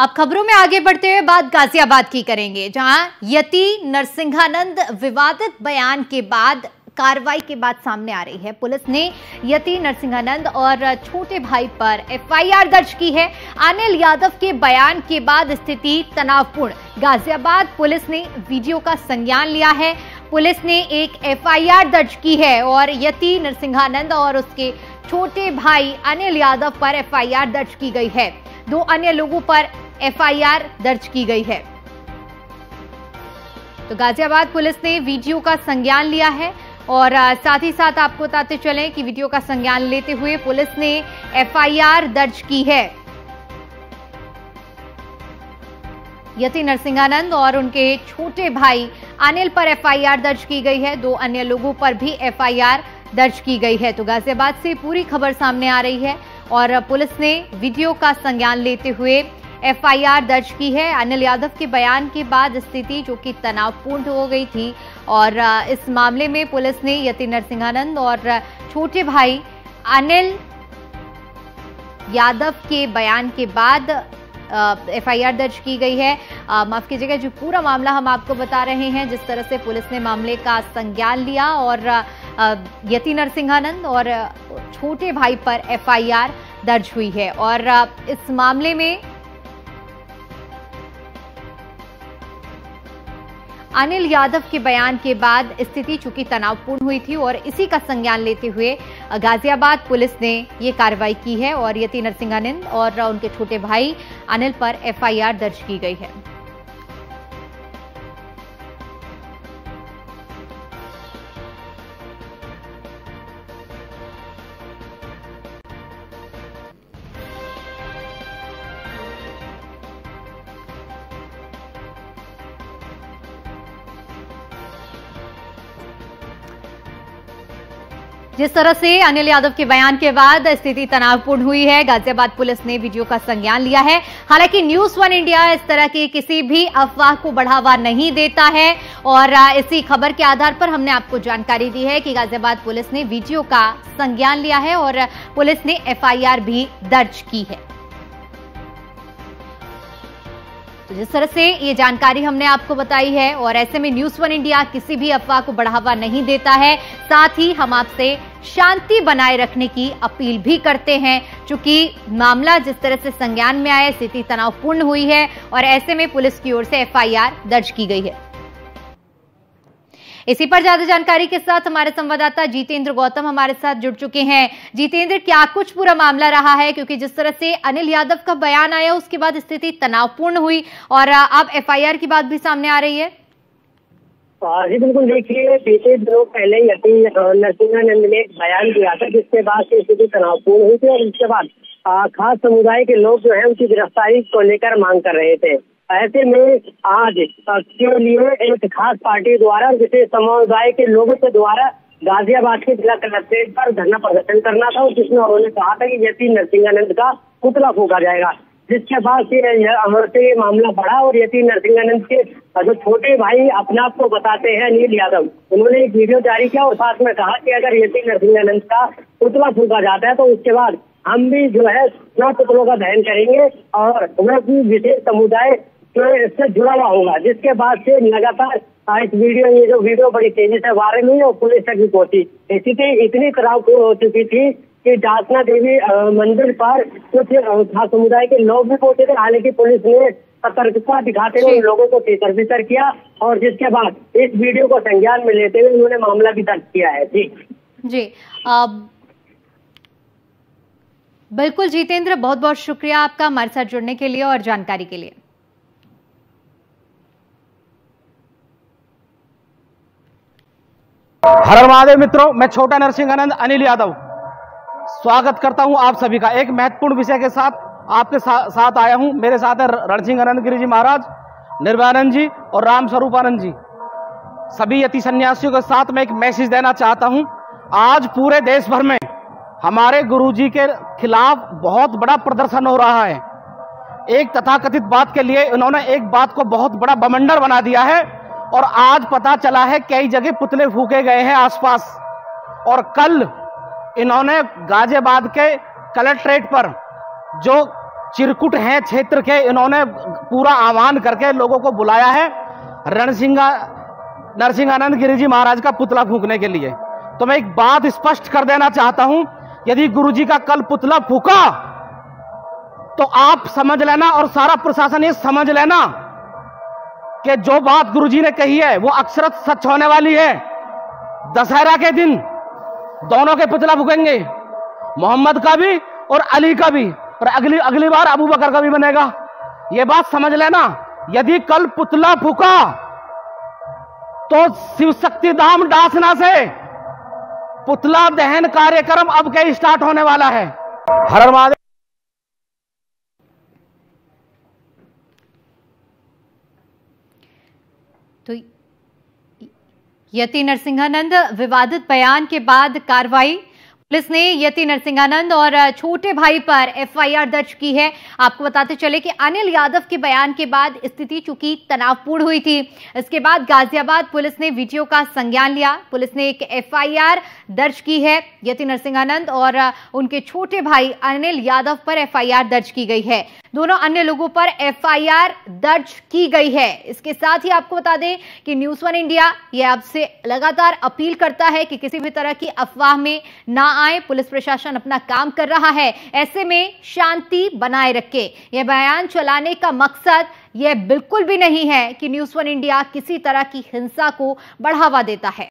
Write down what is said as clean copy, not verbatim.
अब खबरों में आगे बढ़ते हुए बात गाजियाबाद की करेंगे, जहां यति नरसिंहानंद विवादित बयान के बाद कार्रवाई के बाद सामने आ रही है। पुलिस ने यति नरसिंहानंद और छोटे भाई पर एफआईआर दर्ज की है। अनिल यादव के बयान के बाद स्थिति तनावपूर्ण। गाजियाबाद पुलिस ने वीडियो का संज्ञान लिया है। पुलिस ने एक एफआईआर दर्ज की है और यति नरसिंहानंद और उसके छोटे भाई अनिल यादव पर एफआईआर दर्ज की गई है। 2 अन्य लोगों पर एफआईआर दर्ज की गई है। तो गाजियाबाद पुलिस ने वीडियो का संज्ञान लिया है और साथ ही साथ आपको बताते चलें कि वीडियो का संज्ञान लेते हुए पुलिस ने एफआईआर दर्ज की है। यति नरसिंहानंद और उनके छोटे भाई अनिल पर एफआईआर दर्ज की गई है। 2 अन्य लोगों पर भी एफआईआर दर्ज की गई है। तो गाजियाबाद से पूरी खबर सामने आ रही है और पुलिस ने वीडियो का संज्ञान लेते हुए एफआईआर दर्ज की है। अनिल यादव के बयान के बाद स्थिति जो कि तनावपूर्ण हो गई थी और इस मामले में पुलिस ने यति नरसिंहानंद और छोटे भाई अनिल यादव के बयान के बाद एफआईआर दर्ज की गई है। माफ कीजिएगा जो पूरा मामला हम आपको बता रहे हैं, जिस तरह से पुलिस ने मामले का संज्ञान लिया और यति नरसिंहानंद और छोटे भाई पर एफआईआर दर्ज हुई है। और इस मामले में अनिल यादव के बयान के बाद स्थिति चूंकि तनावपूर्ण हुई थी और इसी का संज्ञान लेते हुए गाजियाबाद पुलिस ने ये कार्रवाई की है और यति नरसिंहानंद और उनके छोटे भाई अनिल पर एफआईआर दर्ज की गई है। जिस तरह से अनिल यादव के बयान के बाद स्थिति तनावपूर्ण हुई है, गाजियाबाद पुलिस ने वीडियो का संज्ञान लिया है। हालांकि न्यूज वन इंडिया इस तरह की किसी भी अफवाह को बढ़ावा नहीं देता है और इसी खबर के आधार पर हमने आपको जानकारी दी है कि गाजियाबाद पुलिस ने वीडियो का संज्ञान लिया है और पुलिस ने एफआईआर भी दर्ज की है। तो जिस तरह से ये जानकारी हमने आपको बताई है और ऐसे में न्यूज वन इंडिया किसी भी अफवाह को बढ़ावा नहीं देता है, साथ ही हम आपसे शांति बनाए रखने की अपील भी करते हैं। चूंकि मामला जिस तरह से संज्ञान में आया, स्थिति तनावपूर्ण हुई है और ऐसे में पुलिस की ओर से एफआईआर दर्ज की गई है। इसी पर ज्यादा जानकारी के साथ हमारे संवाददाता जितेंद्र गौतम हमारे साथ जुड़ चुके हैं। जितेंद्र, क्या कुछ पूरा मामला रहा है, क्योंकि जिस तरह से अनिल यादव का बयान आया उसके बाद स्थिति तनावपूर्ण हुई और अब एफआईआर की बात भी सामने आ रही है? जी बिल्कुल, देखिए पिछले दिनों पहले यति नरसिंहानंद ने एक बयान दिया था, जिसके बाद स्थिति तनावपूर्ण हुई थी और इसके बाद खास समुदाय के लोग जो है उनकी गिरफ्तारी को लेकर मांग कर रहे थे। ऐसे में आज के लिए एक खास पार्टी द्वारा विशेष समुदाय के लोगों के द्वारा गाजियाबाद के जिला कलेक्ट्रेट पर धरना प्रदर्शन करना था, जिसमें उन्होंने कहा था कि यति नरसिंहानंद का पुतला फूंका जाएगा। जिसके बाद से ये मामला बढ़ा और यति नरसिंहानंद के जो छोटे भाई अपने आप को बताते हैं अनिल यादव, उन्होंने एक वीडियो जारी किया और साथ में कहा कि अगर यति नरसिंहानंद का पुतला फूंका जाता है तो उसके बाद हम भी जो है 9 पुतलों का दहन करेंगे और वह विशेष समुदाय इससे जुड़ा हुआ होगा। जिसके बाद से लगातार इस वीडियो ये जो वीडियो बड़ी तेजी से वायरल हुई और पुलिस तक भी पहुंची। स्थिति इतनी खराब हो चुकी थी कि डासना देवी मंदिर पर कुछ खास समुदाय के लोग भी पहुंचे थे। हालांकि पुलिस ने सतर्कता दिखाते हुए लोगों को तेतर बितर किया और जिसके बाद इस वीडियो को संज्ञान में लेते हुए उन्होंने मामला भी दर्ज किया है। जी बिल्कुल जितेंद्र, बहुत बहुत शुक्रिया आपका हमारे साथ जुड़ने के लिए और जानकारी के लिए। हर हर महादेव मित्रों, मैं छोटा नरसिंहानंद अनिल यादव स्वागत करता हूं आप सभी का। एक महत्वपूर्ण विषय के साथ आपके साथ आया हूं। मेरे साथ है नरसिंहानंद गिरिजी महाराज, निर्वानंद जी और रामस्वरूपनंद जी। सभी यति सन्यासियों के साथ मैं एक मैसेज देना चाहता हूं। आज पूरे देश भर में हमारे गुरुजी के खिलाफ बहुत बड़ा प्रदर्शन हो रहा है। एक तथाकथित बात के लिए इन्होंने एक बात को बहुत बड़ा बमंडर बना दिया है और आज पता चला है कई जगह पुतले फूके गए हैं आसपास। और कल इन्होंने गाजियाबाद के कलेक्ट्रेट पर जो चिरकुट हैं क्षेत्र के, इन्होंने पूरा आह्वान करके लोगों को बुलाया है नरसिंहानंद गिरिजी महाराज का पुतला फूंकने के लिए। तो मैं एक बात स्पष्ट कर देना चाहता हूं, यदि गुरुजी का कल पुतला फूका तो आप समझ लेना और सारा प्रशासन ये समझ लेना कि जो बात गुरुजी ने कही है वो अक्षरशः सच होने वाली है। दशहरा के दिन दोनों के पुतला फूकेंगे, मोहम्मद का भी और अली का भी, और अगली बार अबू बकर का भी बनेगा। यह बात समझ लेना। यदि कल पुतला फूका तो शिव शक्ति धाम दासना से पुतला दहन कार्यक्रम अब के स्टार्ट होने वाला है। हर मादे तो यति नरसिंहानंद विवादित बयान के बाद कार्रवाई, पुलिस ने यति नरसिंहानंद और छोटे भाई पर एफआईआर दर्ज की है। आपको बताते चले कि अनिल यादव के बयान के बाद स्थिति चूंकि तनावपूर्ण हुई थी, इसके बाद गाजियाबाद पुलिस ने वीडियो का संज्ञान लिया। पुलिस ने एक एफआईआर दर्ज की है। यति नरसिंहानंद और उनके छोटे भाई अनिल यादव पर एफआईआर दर्ज की गई है, दोनों अन्य लोगों पर एफआईआर दर्ज की गई है। इसके साथ ही आपको बता दें कि न्यूज वन इंडिया ये आपसे लगातार अपील करता है कि किसी भी तरह की अफवाह में ना आए। पुलिस प्रशासन अपना काम कर रहा है, ऐसे में शांति बनाए रखे। यह बयान चलाने का मकसद यह बिल्कुल भी नहीं है कि न्यूज वन इंडिया किसी तरह की हिंसा को बढ़ावा देता है।